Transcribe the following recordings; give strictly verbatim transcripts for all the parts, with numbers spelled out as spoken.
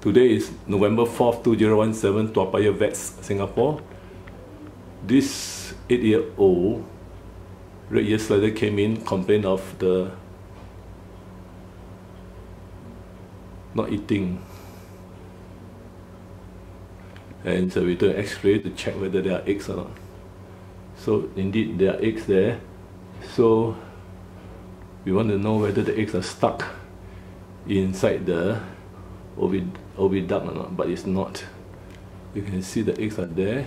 Today is November fourth, two thousand seventeen, Toa Payoh Vets Singapore. This eight-year-old red-eared slider came in, complained of the not eating. And so we took an x-ray to check whether there are eggs or not. So indeed there are eggs there. So we want to know whether the eggs are stuck inside the oviduct or not, but it's not. You can see the eggs are there.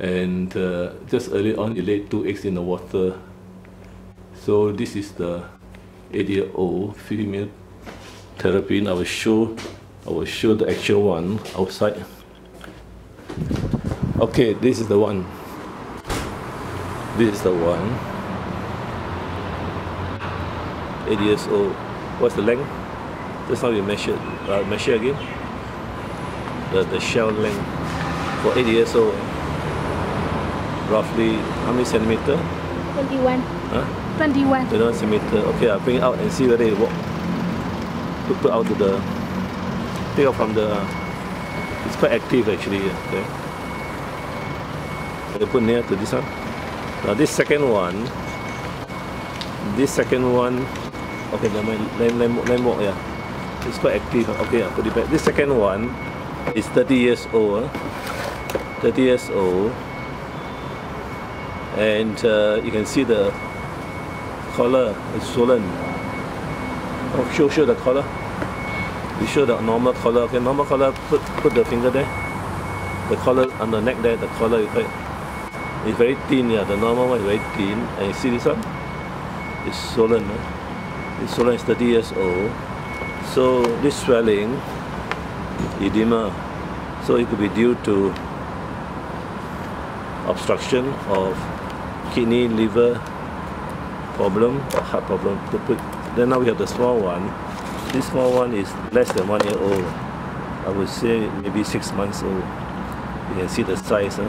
And uh, just early on, you laid two eggs in the water. So this is the eight-year-old female terrapin. I will show, I will show the actual one outside. Okay, this is the one. This is the one. Eight years old. What's the length? That's how you measure. Uh, measure again. The the shell length for eight years old. Roughly how many centimeter? Twenty-one. Huh? Twenty-one. Twenty-one centimeter. Okay, I'll bring it out and see whether it walk. Put put out to the. Take out from the. It's quite active actually. Okay. I'll put near to this one. Now this second one. This second one. Okay, then my lamb walk, yeah. It's quite active. Okay, I'll put it back. This second one is thirty years old. Thirty years old. And uh, you can see the collar is swollen. Oh, show show the collar. You show the normal collar. Okay, normal collar. Put put the finger there. The collar on the neck there. The collar is quite. It's very thin. Yeah, the normal one is very thin. And you see this one? It's swollen. Huh? This swelling is thirty years old. So this swelling, edema, so it could be due to obstruction of kidney, liver problem, or heart problem. To put, then now we have the small one. This small one is less than one year old. I would say maybe six months old. You can see the size. Huh?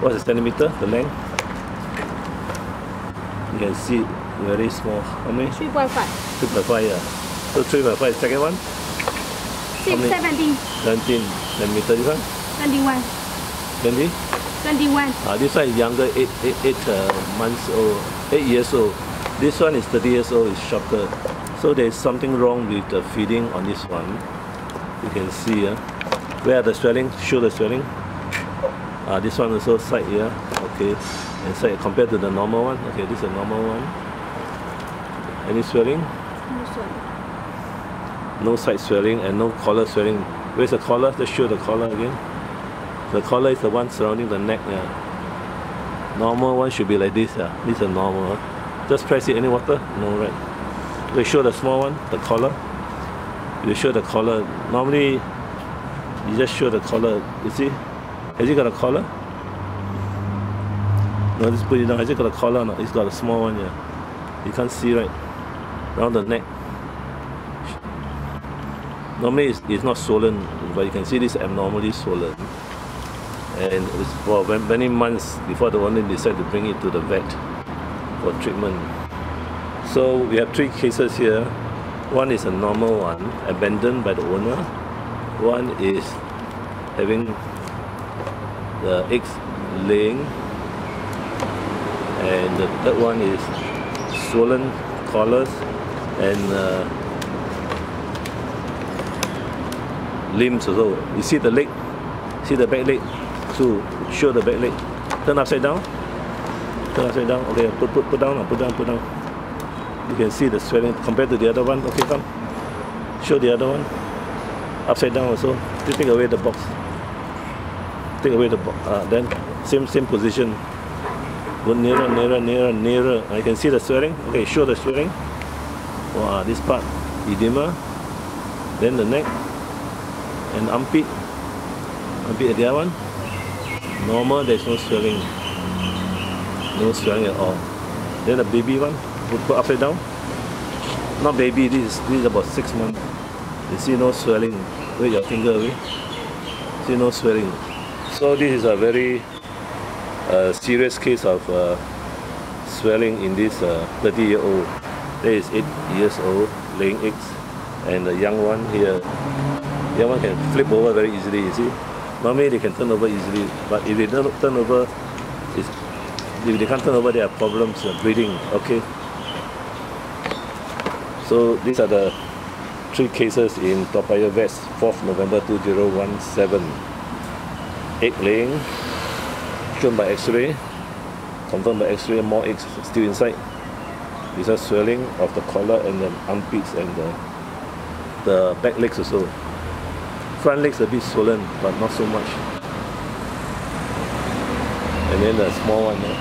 What's the centimeter, the length? You can see very small. How many? three point five. three point five, yeah. So three point five, second one? six, seventeen. seventeen. Then meter, this one? twenty-one. twenty? twenty-one. Ah, this one is younger, eight, eight, eight uh, months old, eight years old. This one is thirty years old, it's shorter. So there is something wrong with the feeding on this one. You can see, yeah. Where are the swelling? Show the swelling. Ah, this one also side here, yeah. Okay. And side compared to the normal one. Okay, this is a normal one. Any swelling? No swelling. No side swelling and no collar swelling. Where's the collar? Let's show the collar again. The collar is the one surrounding the neck. Yeah. Normal one should be like this. Yeah. This is a normal one. Just press it. Any water? No, right? We show the small one, the collar. You show the collar. Normally, you just show the collar. You see? Has it got a collar? No, just put it down. Has it got a collar or not? It's got a small one, yeah. You can't see, right? Around the neck. Normally it's, it's not swollen, but you can see this abnormally swollen. And it was for many months before the woman decided to bring it to the vet for treatment. So we have three cases here. One is a normal one, abandoned by the owner. One is having the eggs laying. And the third one is swollen collars and uh, limbs also. You see the leg, see the back leg. So show the back leg. Turn upside down. Turn upside down. Okay, put put put down. Put down. Put down. You can see the swelling compared to the other one. Okay, come. Show the other one. Upside down also. You take away the box. Take away the box. Uh, then same same position. Go nearer, nearer, nearer, nearer. I can see the swelling. Okay, show the swelling. Wow, this part, edema. Then the neck. And armpit. Armpit, the other one. Normal, there's no swelling. No swelling at all. Then the baby one. Put upside down. Not baby, this is, this is about six months. You see no swelling. Wait your finger away. See no swelling. So this is a very... a serious case of uh, swelling in this thirty-year-old. Uh, there is eight years old laying eggs, and the young one here The other one can flip over very easily, you see. Normally they can turn over easily, but if they don't turn over, it's, if they can't turn over, there are problems uh, breeding, okay? So these are the three cases in Toa Payoh Vets, fourth November two thousand seventeen. Egg laying, shown by x-ray, confirmed by x-ray, more eggs still inside. These are swelling of the collar and the armpits and the, the back legs also. Front legs a bit swollen, but not so much. And then the small one, the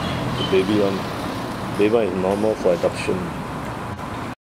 baby one. Baby one is normal for adoption.